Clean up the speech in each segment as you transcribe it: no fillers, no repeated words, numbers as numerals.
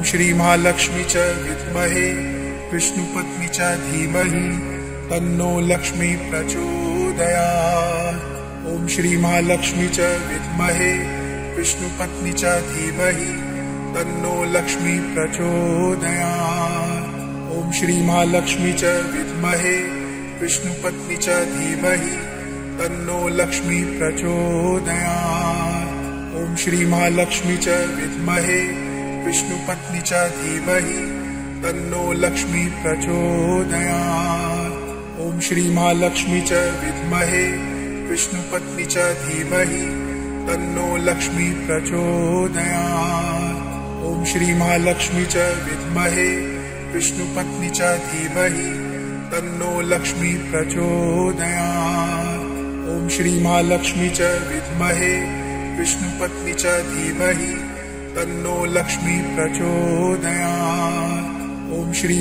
ओम श्री महालक्ष्मी च विद्महे विष्णुपत्नी च धीमहि तन्नो लक्ष्मी प्रचोदयात्। ओम श्री महालक्ष्मी च विद्महे विष्णुपत्नी च धीमहि तन्नो लक्ष्मी प्रचोदयात्। ओम श्री महालक्ष्मी च विद्महे विष्णुपत्नी च धीमहि तन्नो लक्ष्मी प्रचोदयात्। ओम श्री महालक्ष्मी च विद्महे विष्णुपत्नी च धीमहि तन्नो लक्ष्मी प्रचोदयात्। ओम श्री महालक्ष्मी च विद्महे विष्णुपत्नी च धीमहि तन्नो लक्ष्मी प्रचोदयात्। ओम श्री महालक्ष्मी च विद्महे विष्णुपत्नी च धीमहि तन्नो लक्ष्मी प्रचोदयात्। ओम श्री महालक्ष्मी च विद्महे विष्णुपत्नी च धीमहि तन्नो लक्ष्मी प्रचोदयात्। ओम श्री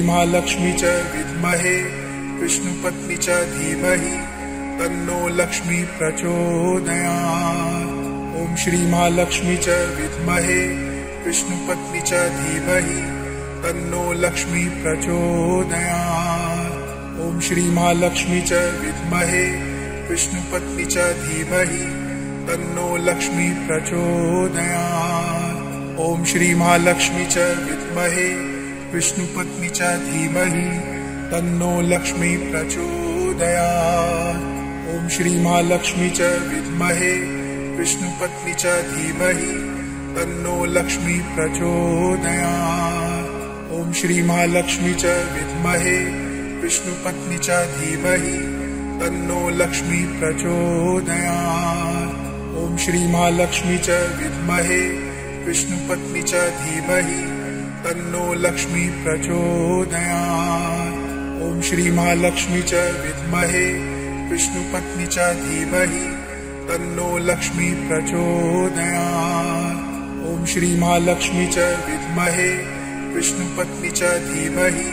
महालक्ष्मी च विद्महे विष्णुपत्नी च धीमहि तन्नो लक्ष्मी प्रचोदयात्। ओम श्री महालक्ष्मी च विद्महे विष्णुपत्नी च धीमहि तन्नो लक्ष्मी प्रचोदयात्। ओम श्री महालक्ष्मी च विद्महे विष्णुपत्नी च धीमहि तन्नो लक्ष्मी प्रचोदयात्। ओम श्री महालक्ष्मी च विद्महे विष्णुपत्नी च धीमहि तन्नो लक्ष्मी प्रचोदयात्। ओम श्री महालक्ष्मी च विद्महे विष्णुपत्नी च धीमहि तन्नो लक्ष्मी प्रचोदयात्। ओम श्री महालक्ष्मी च विद्महे विष्णुपत्नी च धीमहि तन्नो लक्ष्मी प्रचोदयात्। ओम श्री महालक्ष्मी च विद्महे विष्णुपत्नी च धीमहि तन्नो लक्ष्मी प्रचोदयात्। ओम श्री महालक्ष्मी च विद्महे विष्णुपत्नी च धीमहि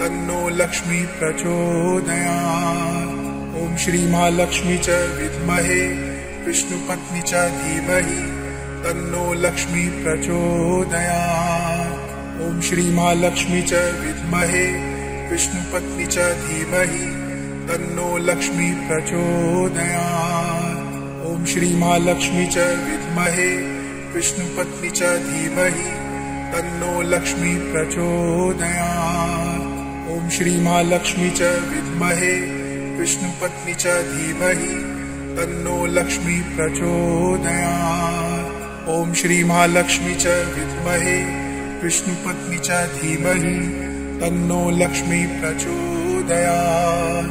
तन्नो लक्ष्मी प्रचोदयात्। ओम श्री महालक्ष्मी च विद्महे विष्णुपत्नी च धीमहि तन्नो लक्ष्मी प्रचोदयात्। ओम श्री महालक्ष्मी च विद्महे विष्णुपत्नी च धीमहि तन्नो लक्ष्मी प्रचोदयात्। ओम श्री महालक्ष्मी च विद्महे विष्णुपत्नी च धीमहि तन्नो लक्ष्मी प्रचोदयात्। ओम श्री महालक्ष्मी च विद्महे विष्णुपत्नी च धीमहि तन्नो लक्ष्मी प्रचोदयात्। ओम श्री महालक्ष्मी च विद्महे विष्णुपत्नी च धीमहि तन्नो लक्ष्मी प्रचोदयात्।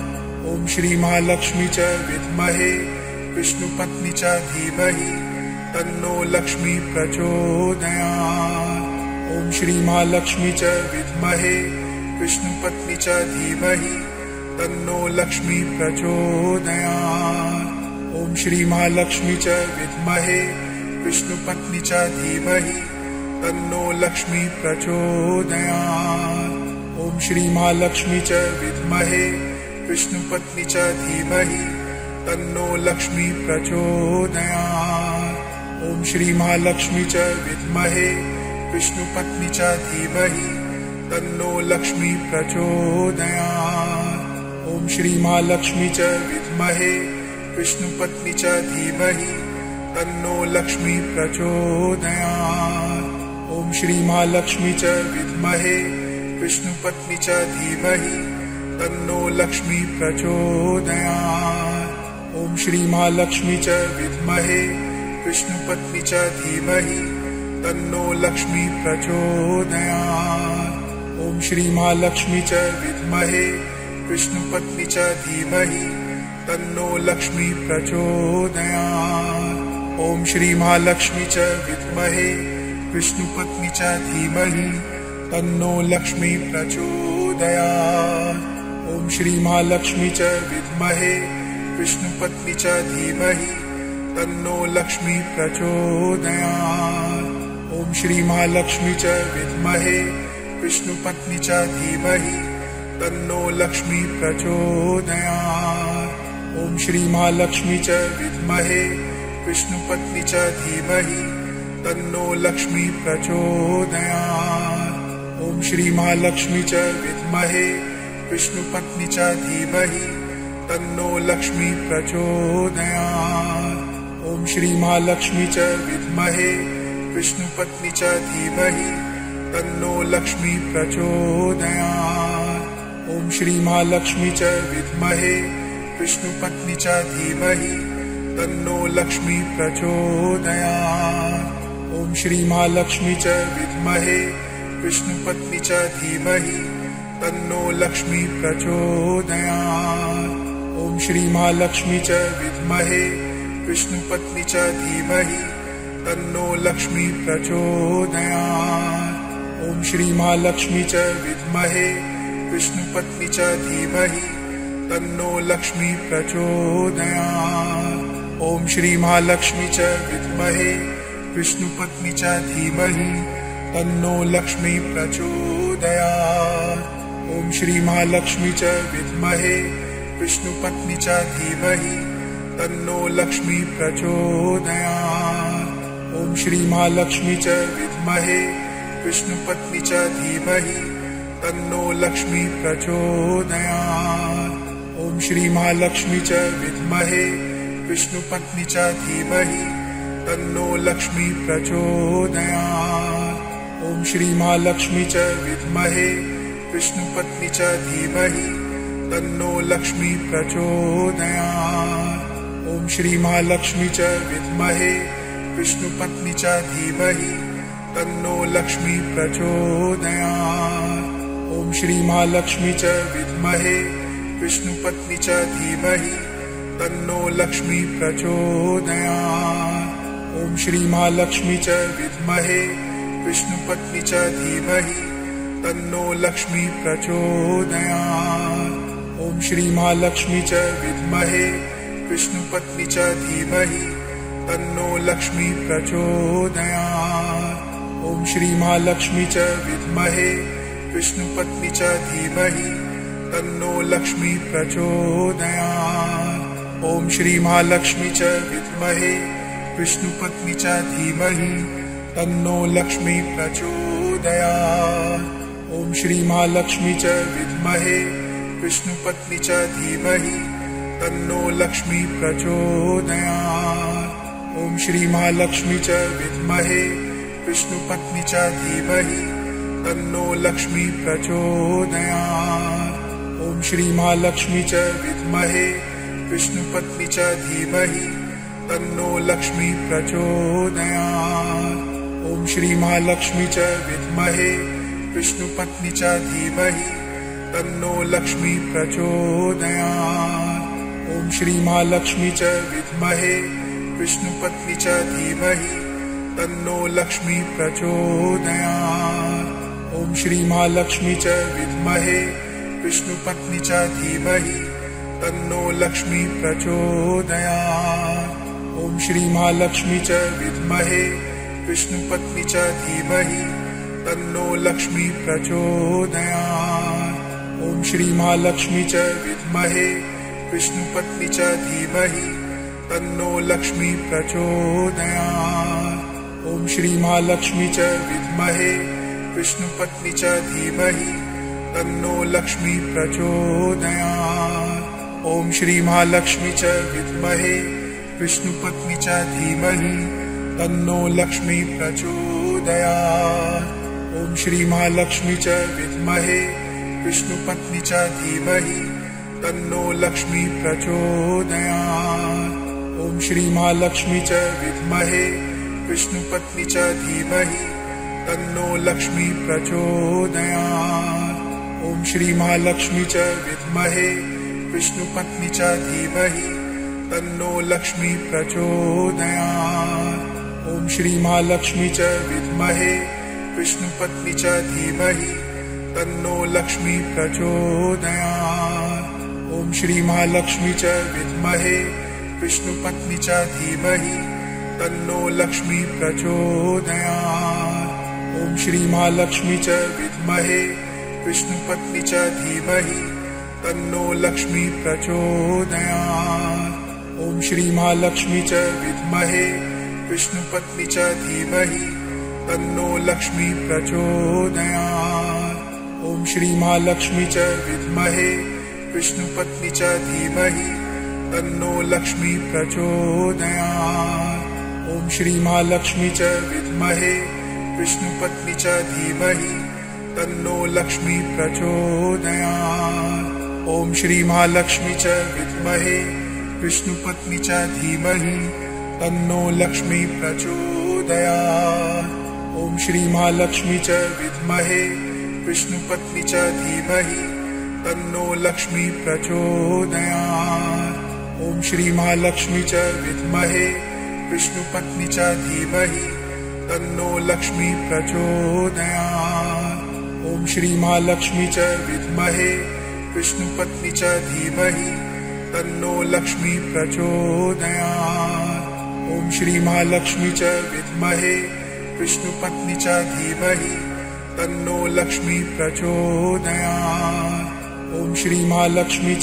ओम श्री महालक्ष्मी च विद्महे विष्णुपत्नी च धीमहि तन्नो लक्ष्मी प्रचोदयात्। ओम श्री महालक्ष्मी च विद्महे विष्णुपत्नी च धीमहि तन्नो लक्ष्मी प्रचोदयात्। ओम श्री महालक्ष्मी च विद्महे विष्णुपत्नी च धीमहि तन्नो लक्ष्मी प्रचोदयात्। ओम श्री महालक्ष्मी च विद्महे विष्णुपत्नी च धीमहि तन्नो लक्ष्मी प्रचोदयात्। ओम श्री महालक्ष्मी च विद्महे विष्णुपत्नी च धीमहि तन्नो लक्ष्मी प्रचोदयात्। ओम श्री महालक्ष्मी च विद्महे विष्णुपत्नी च धीमहि तन्नो लक्ष्मी प्रचोदयात्। ओम श्री महालक्ष्मी च विद्महे विष्णुपत्नी च धीमहि तन्नो लक्ष्मी प्रचोदयात्। ओम श्री महालक्ष्मी च विद्महे विष्णुपत्नी च धीमहि तन्नो लक्ष्मी प्रचोदयात्। ओम श्री महालक्ष्मी च विद्महे विष्णुपत्नी च धीमहि तन्नो लक्ष्मी प्रचोदयात्। ओम श्री महालक्ष्मी च विद्महे विष्णुपत्नी च धीमहि तन्नो लक्ष्मी प्रचोदयात्। ओम श्री महालक्ष्मी च विद्महे विष्णुपत्नी च धीमहि तन्नो लक्ष्मी प्रचोदयात्। ओम श्री महालक्ष्मी च विद्महे विष्णुपत्नी च धीमहि तन्नो लक्ष्मी प्रचोदयात्। ओम श्री महालक्ष्मी च विद्महे विष्णुपत्नी च धीमहि तन्नो लक्ष्मी प्रचोदयात्। ओम श्री महालक्ष्मी च विद्महे विष्णुपत्नी च धीमहि तन्नो लक्ष्मी प्रचोदयात्। ओम श्री महालक्ष्मी च विद्महे विष्णुपत्नी च धीमहि तन्नो लक्ष्मी प्रचोदयात्। ओम श्री महालक्ष्मी च विद्महे विष्णुपत्नी च धीमहि तन्नो लक्ष्मी प्रचोदयात्। ओम श्री महालक्ष्मी च विद्महे विष्णुपत्नी च धीमहि तन्नो लक्ष्मी प्रचोदयात्। ओम श्री महालक्ष्मी च विद्महे विष्णुपत्नी च धीमहि तन्नो लक्ष्मी प्रचोदयात्। ओम श्री महालक्ष्मी च विद्महे विष्णुपत्नी च धीमहि तन्नो लक्ष्मी प्रचोदयात्। ओम श्री महालक्ष्मी च विद्महे विष्णुपत्नी च धीमहि तन्नो लक्ष्मी प्रचोदयात्। ओम श्री महालक्ष्मी च विद्महे विष्णुपत्नी च धीमहि तन्नो लक्ष्मी प्रचोदयात्। ओम श्री महालक्ष्मी च विद्महे विष्णुपत्नी च धीमहि तन्नो लक्ष्मी प्रचोदयात्। ओम श्री महालक्ष्मी च विद्महे विष्णुपत्नी च धीमहि तन्नो लक्ष्मी प्रचोदयात्। ओम श्री महालक्ष्मी च विद्महे विष्णुपत्नी च धीमहि तन्नो लक्ष्मी प्रचोदयात्। ओम श्री महालक्ष्मी च विद्महे विष्णुपत्नी च धीमहि तन्नो लक्ष्मी प्रचोदयात्। ओम श्री महालक्ष्मी च विद्महे विष्णुपत्नी च धीमहि तन्नो लक्ष्मी प्रचोदयात्। ओम श्री महालक्ष्मी च विद्महे विष्णुपत्नी च धीमहि तन्नो लक्ष्मी प्रचोदयात्। ओम श्री महालक्ष्मी च विद्महे विष्णुपत्नी च धीमहि तन्नो लक्ष्मी प्रचोदयात्। ओम श्री महालक्ष्मी च विद्महे विष्णुपत्नी च धीमहि तन्नो लक्ष्मी प्रचोदयात्। ओम श्री महालक्ष्मी च विद्महे विष्णुपत्नी च धीमहि तन्नो लक्ष्मी प्रचोदयात्। ओम श्री महालक्ष्मी च विद्महे विष्णुपत्नी च धीमहि तन्नो लक्ष्मी प्रचोदयात्। ओम श्री महालक्ष्मी च विद्महे विष्णुपत्नी च धीमहि तन्नो लक्ष्मी प्रचोदयात्। ओम श्री महालक्ष्मी च विद्महे विष्णुपत्नी च धीमहि तन्नो लक्ष्मी प्रचोदयात्। ओम श्री महालक्ष्मी च विद्महे विष्णुपत्नी च धीमहि तन्नो लक्ष्मी प्रचोदयात्। ओम श्री महालक्ष्मी च विद्महे विष्णुपत्नी च धीमहि तन्नो लक्ष्मी प्रचोदयात्। ओम श्री महालक्ष्मी च विद्महे विष्णुपत्नी च धीमहि तन्नो लक्ष्मी प्रचोदयात्। ओम श्री महालक्ष्मी च विद्महे विष्णुपत्नी च धीमहि तन्नो लक्ष्मी प्रचोदयात्। ओम श्री महालक्ष्मी च विद्महे विष्णुपत्नी च धीमहि तन्नो लक्ष्मी प्रचोदयात्। ओम श्री महालक्ष्मी च विद्महे विष्णुपत्नी च धीमहि तन्नो लक्ष्मी प्रचोदयात्। ओम श्री महालक्ष्मी च विद्महे विष्णुपत्नी च धीमहि तन्नो लक्ष्मी प्रचोदयात्। ओम श्री महालक्ष्मी च विद्महे विष्णुपत्नी च धीमहि तन्नो लक्ष्मी प्रचोदयात्। ओम श्री महालक्ष्मी च विद्महे विष्णुपत्नी च धीमहि तन्नो लक्ष्मी प्रचोदयात्। ओम श्री महालक्ष्मी च विद्महे विष्णुपत्नी च धीमहि तन्नो लक्ष्मी प्रचोदयात्। ओम श्री महालक्ष्मी च विद्महे विष्णुपत्नी च धीमहि तन्नो लक्ष्मी प्रचोदयात्। ओम श्री महालक्ष्मी च विद्महे विष्णुपत्नी च धीमहि तन्नो लक्ष्मी प्रचोदयात्। ओम श्री महालक्ष्मी च विद्महे विष्णुपत्नी च धीमहि तन्नो लक्ष्मी प्रचोदयात्। ओम श्री महालक्ष्मी च विद्महे विष्णुपत्नी च धीमहि तन्नो लक्ष्मी प्रचोदयात्। ओम श्री महालक्ष्मी च विद्महे विष्णुपत्नी च धीमहि तन्नो लक्ष्मी प्रचोदयात्। श्री महालक्ष्मी च विद्महे विष्णुपत्नी च धीमहि तन्नो लक्ष्मी प्रचोदयात्। ओम श्री महालक्ष्मी च विद्महे विष्णुपत्नी च धीमहि तन्नो लक्ष्मी प्रचोदयात्। ओम श्री महालक्ष्मी च विद्महे विष्णुपत्नी च धीमहि तन्नो लक्ष्मी प्रचोदयात्। ओम श्री महालक्ष्मी च विद्महे विष्णुपत्नी च धीमहि तन्नो लक्ष्मी प्रचोदयात्। ओम श्री महालक्ष्मी च विद्महे विष्णुपत्नी च धीमहि तन्नो लक्ष्मी प्रचोदयात्। ओम श्री महालक्ष्मी च विद्महे विष्णुपत्नी च धीमहि तन्नो लक्ष्मी प्रचोदयात्। ओम श्री महालक्ष्मी च विद्महे विष्णुपत्नी च धीमहि तन्नो लक्ष्मी प्रचोदयात्। ओम श्री महालक्ष्मी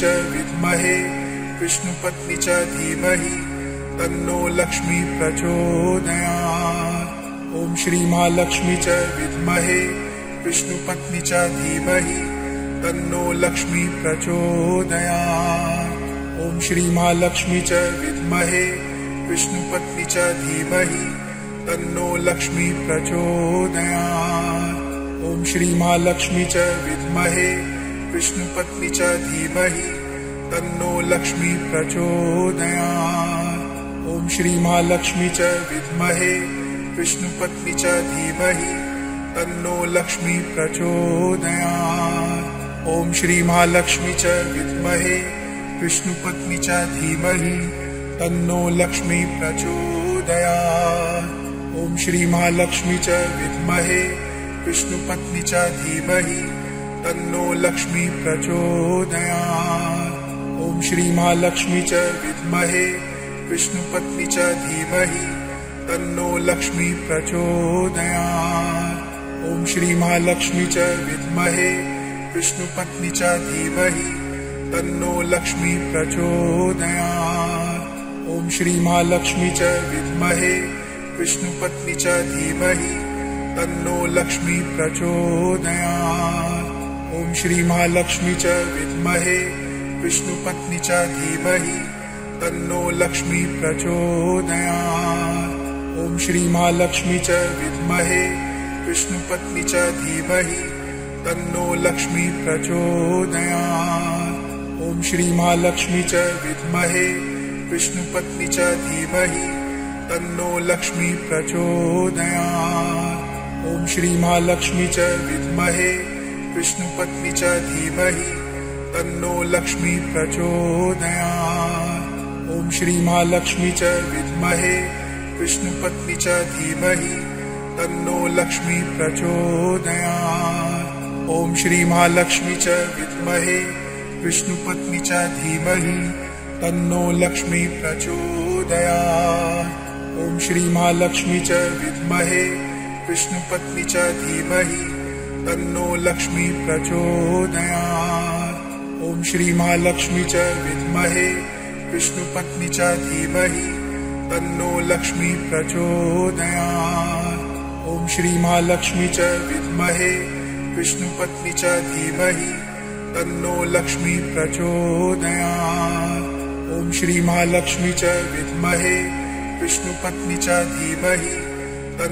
च विद्महे विष्णुपत्नी च धीमहि तन्नो लक्ष्मी प्रचोदयात्। ओम श्री महालक्ष्मी च विद्महे विष्णुपत्नी च धीमहि तन्नो लक्ष्मी प्रचोदयात्। ओम श्री महालक्ष्मी च विद्महे विष्णुपत्नी च धीमहि तन्नो लक्ष्मी प्रचोदयात्। ओम श्री महालक्ष्मी च विद्महे विष्णुपत्नी च धीमहि तन्नो लक्ष्मी प्रचोदयात्। ओम श्री महालक्ष्मी च विद्महे विष्णुपत्नी च धीमहि तन्नो लक्ष्मी प्रचोदयात्। ओम श्री महालक्ष्मी च विद्महे विष्णुपत्नी च धीमहि तन्नो लक्ष्मी प्रचोदयात्। ओम श्री महालक्ष्मी च विद्महे विष्णुपत्नी च धीमहि तन्नो लक्ष्मी प्रचोदयात्। ओम श्री महालक्ष्मी च विद्महे विष्णुपत्नी च धीमहि तन्नो लक्ष्मी प्रचोदयात्। ओम श्री महालक्ष्मी च विद्महे विष्णुपत्नी च धीमहि तन्नो लक्ष्मी प्रचोदयात्। ओम श्री महालक्ष्मी च विद्महे विष्णुपत्नी च धीमहि तन्नो लक्ष्मी प्रचोदयात्। ओम श्री महालक्ष्मी च विद्महे विष्णुपत्नी च धीमहि तन्नो लक्ष्मी प्रचोदयात्। ओम श्री महालक्ष्मी च विद्महे विष्णुपत्नी च धीमहि तन्नो लक्ष्मी प्रचोदयात्। ओम श्री महालक्ष्मी च विद्महे विष्णुपत्नी च धीमहि तन्नो लक्ष्मी प्रचोदयात्। ओम श्री महालक्ष्मी च विद्महे विष्णुपत्नी च धीमहि तन्नो लक्ष्मी प्रचोदयात्। ओम श्री महालक्ष्मी च विद्महे विष्णुपत्नी च धीमहि तन्नो लक्ष्मी प्रचोदयात्। ओम श्री महालक्ष्मी च विद्महे विष्णुपत्नी च धीमहि तन्नो लक्ष्मी प्रचोदयात्। ओम श्री महालक्ष्मी च विद्महे विष्णुपत्नी च धीमहि तन्नो लक्ष्मी प्रचोदयात्। ओम श्री महालक्ष्मी च विद्महे विष्णुपत्नी च धीमहि तन्नो लक्ष्मी प्रचोदयात्। ओम श्री महालक्ष्मी च विद्महे विष्णुपत्नी च धीमहि तन्नो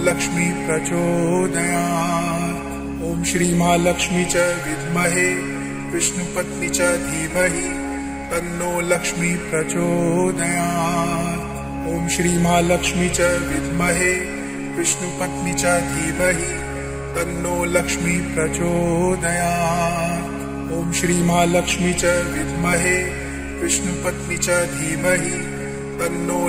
लक्ष्मी प्रचोदयात्। ओम श्री महालक्ष्मी च विद्महे विष्णुपत्नी च धीमहि तन्नो लक्ष्मी प्रचोदयात्। ओम श्री महालक्ष्मी च विद्महे विष्णुपत्नी च धीमहि तन्नो लक्ष्मी प्रचोदयात्। ओम श्री महालक्ष्मी च विद्महे विष्णुपत्नी च धीमहि तन्नो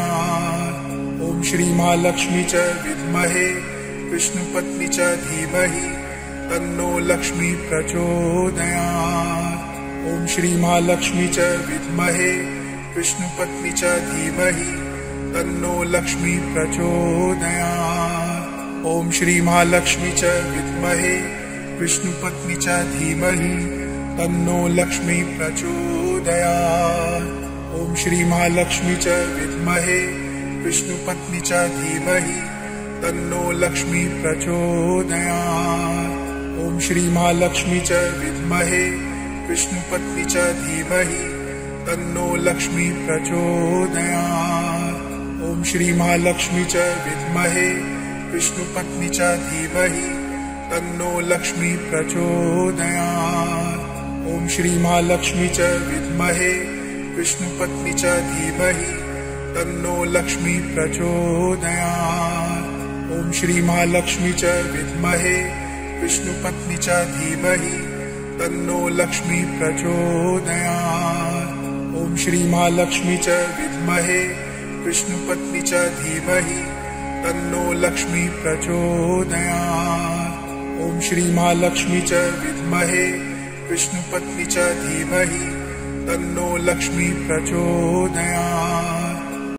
लक्ष्मी प्रचोदयात्। ओम श्री महालक्ष्मी च विद्महे विष्णुपत्नी च धीमहि तन्नो लक्ष्मी प्रचोदयात्। ओम श्री महालक्ष्मी च विद्महे विष्णुपत्नी च धीमहि तन्नो लक्ष्मी प्रचोदयात्। ओम श्री महालक्ष्मी च विद्महे विष्णुपत्नी च धीमहि तन्नो लक्ष्मी प्रचोदयात्। ओम श्री महालक्ष्मी च विद्महे विष्णुपत्नी च धीमहि तन्नो लक्ष्मी प्रचोदयात्। ओम श्री महालक्ष्मी च विद्महे विष्णुपत्नी च धीमहि तन्नो लक्ष्मी प्रचोदयात्। ओम श्री महालक्ष्मी च विद्महे विष्णुपत्नी च धीमहि तन्नो लक्ष्मी प्रचोदयात्। ओम श्री महालक्ष्मी च विद्महे विष्णुपत्नी च धीमहि तन्नो लक्ष्मी प्रचोदयात्। ओम श्री महालक्ष्मी च विद्महे विष्णुपत्नी च धीमहि तन्नो लक्ष्मी प्रचोदयात्। ओम श्री महालक्ष्मी च विद्महे विष्णुपत्नी च धीमहि तन्नो लक्ष्मी प्रचोदयात्। ओम श्री महालक्ष्मी च विद्महे विष्णुपत्नी च धीमहि तन्नो लक्ष्मी प्रचोदयात्। ओम श्री महालक्ष्मी च विद्महे विष्णुपत्नी च धीमहि तन्नो लक्ष्मी प्रचोदयात्।